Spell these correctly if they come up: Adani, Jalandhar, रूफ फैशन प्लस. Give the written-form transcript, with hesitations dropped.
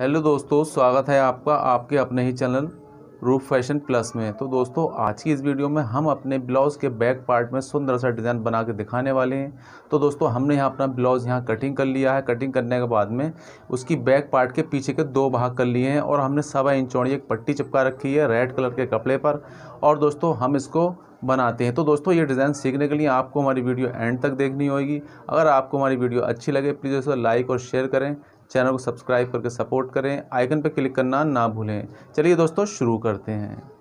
Hello दोस्तों, स्वागत है आपका आपके अपने ही चैनल रूफ फैशन प्लस में। तो दोस्तों, आज की इस वीडियो में हम अपने ब्लाउज़ के बैक पार्ट में सुंदर सा डिज़ाइन बना के दिखाने वाले हैं। तो दोस्तों, हमने यहाँ अपना ब्लाउज़ यहाँ कटिंग कर लिया है। कटिंग करने के बाद में उसकी बैक पार्ट के पीछे के दो भाग कर लिए हैं और हमने 1.25 इंच चौड़ी एक पट्टी चिपका रखी है रेड कलर के कपड़े पर। और दोस्तों, हम इसको बनाते हैं। तो दोस्तों, ये डिज़ाइन सीखने के लिए आपको हमारी वीडियो एंड तक देखनी होगी। अगर आपको हमारी वीडियो अच्छी लगे प्लीज़ उसको लाइक और शेयर करें, चैनल को सब्सक्राइब करके सपोर्ट करें, आइकन पर क्लिक करना ना भूलें। चलिए दोस्तों, शुरू करते हैं।